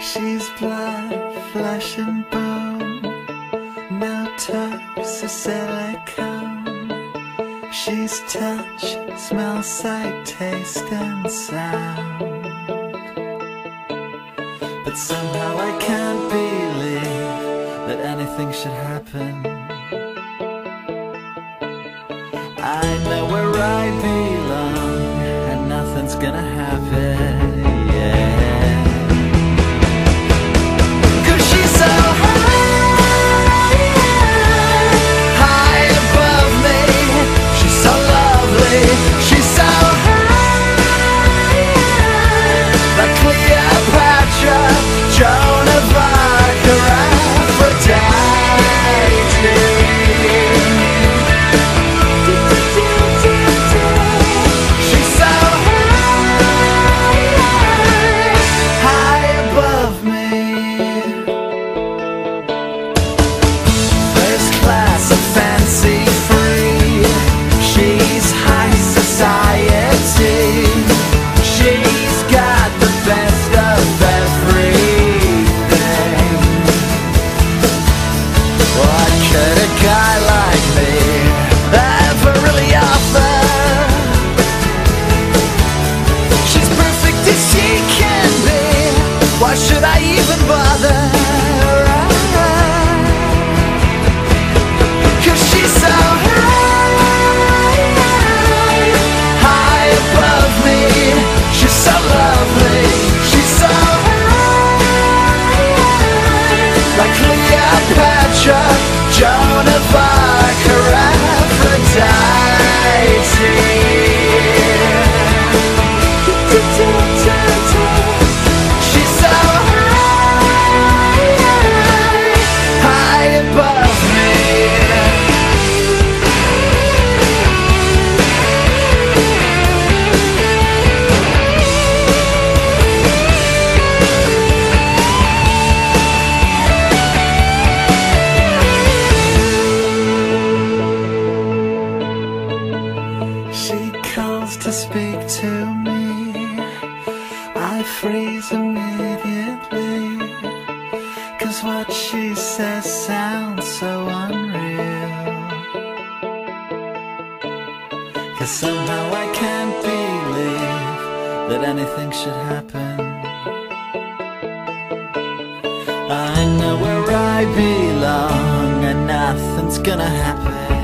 She's blood, flesh and bone, now types of silicone. She's touch, smell, sight, taste and sound. But somehow I can't believe that anything should happen. I know where I belong and nothing's gonna happen. To speak to me, I freeze immediately, 'cause what she says sounds so unreal. 'Cause somehow I can't believe that anything should happen. I know where I belong and nothing's gonna happen.